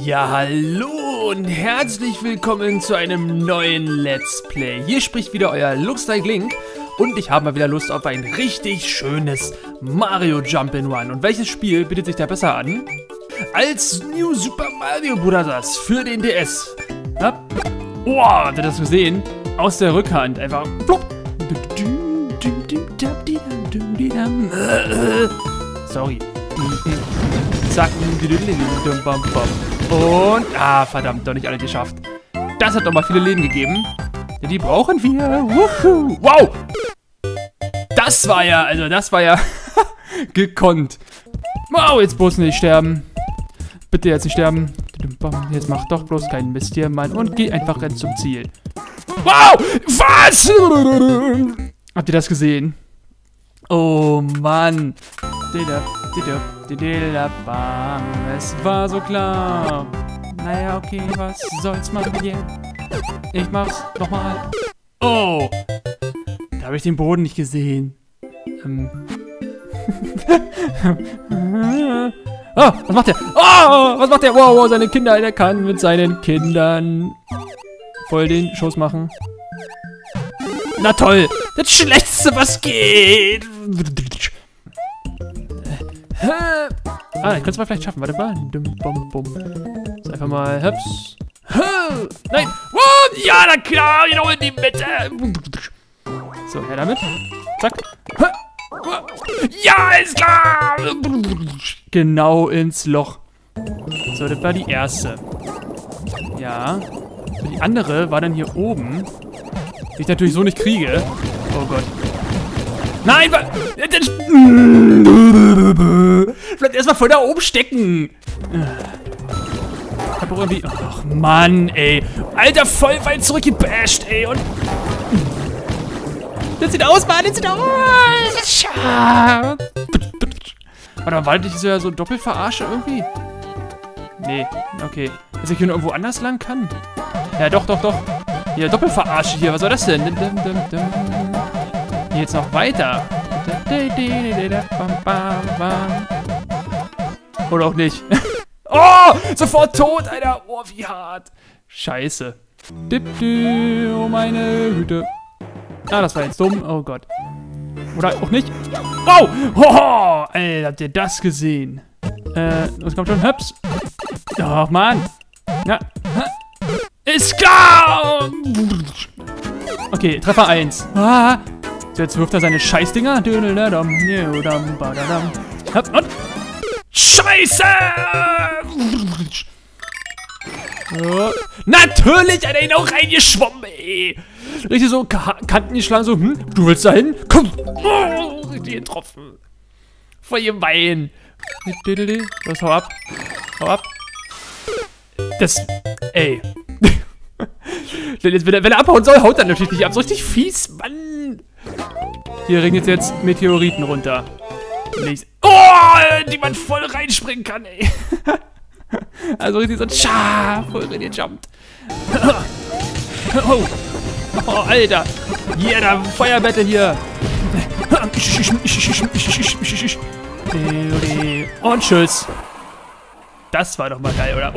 Ja, hallo und herzlich willkommen zu einem neuen Let's Play. Hier spricht wieder euer LookslikeLink und ich habe mal wieder Lust auf ein richtig schönes Mario Jump'n'Run. Und welches Spiel bietet sich da besser an als New Super Mario Bros. Für den DS? Ja? Oh, habt ihr das gesehen? Aus der Rückhand einfach plopp. Sorry. Zack. Und, verdammt, doch nicht alle geschafft. Das hat doch mal viele Leben gegeben. Die brauchen wir. Wuhu. Wow! Das war ja gekonnt. Wow, jetzt bloß nicht sterben. Bitte jetzt nicht sterben. Jetzt mach doch bloß keinen Mist hier, Mann. Und geh einfach ganz zum Ziel. Wow! Was? Habt ihr das gesehen? Oh, Mann. Es war so klar. Naja, okay, was soll's machen hier? Ich mach's nochmal. Oh! Da habe ich den Boden nicht gesehen. Oh, was macht der? Oh, was macht der? Wow, seine Kinder. Er kann mit seinen Kindern voll den Schuss machen. Na toll. Das Schlechteste, was geht. Ich könnte es mal vielleicht schaffen. Warte mal. So, einfach mal. Hups. Nein. Wow. Ja, na klar. Genau in die Mitte. So, her damit. Zack. Ja, ist klar. Genau ins Loch. So, das war die erste. Ja. Und die andere war dann hier oben. Die ich natürlich so nicht kriege. Oh Gott. Nein, vielleicht erstmal voll da oben stecken. Ich hab auch irgendwie. Ach Mann, ey. Alter, voll weit zurückgebasht, ey. Und. Das sieht aus, Mann. Das sieht aus. Warte mal, war das ja so Doppelverarsche irgendwie? Nee, okay. Dass ich hier noch irgendwo anders lang kann? Ja, doch. Hier, Doppelverarsche hier. Was soll das denn? Hier, jetzt noch weiter. Oder auch nicht. Oh, sofort tot, Alter. Oh, wie hart. Scheiße. Oh, meine Hüte. Ah, das war jetzt dumm. Oh Gott. Oder auch nicht. Oh! Hoho! Alter, habt ihr das gesehen? Das kommt schon. Hups. Ach, Mann. Na. Ist klar! Okay, Treffer 1. Ah. So, jetzt wirft er seine Scheißdinger. Und. Scheiße! Oh. Natürlich hat er ihn auch reingeschwommen, ey. Richtig so Kanten geschlagen, so, du willst da hin? Komm! Oh, richtig getroffen. Voll gemein. Was, hau ab. Das, ey. Jetzt, wenn er abhauen soll, haut er natürlich nicht ab. So richtig fies, Mann. Hier regnet jetzt Meteoriten runter. Oh, die man voll reinspringen kann, ey. Also richtig so ein Scha, voll reingejumpt. Oh. Oh, Alter. Yeah, da Feuerbette hier. Und tschüss. Das war doch mal geil, oder?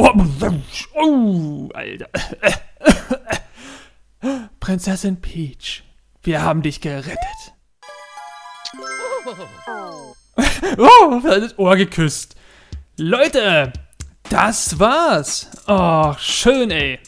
Oh, Alter. Prinzessin Peach, wir haben dich gerettet. Oh, das Ohr geküsst. Leute, das war's. Oh, schön, ey.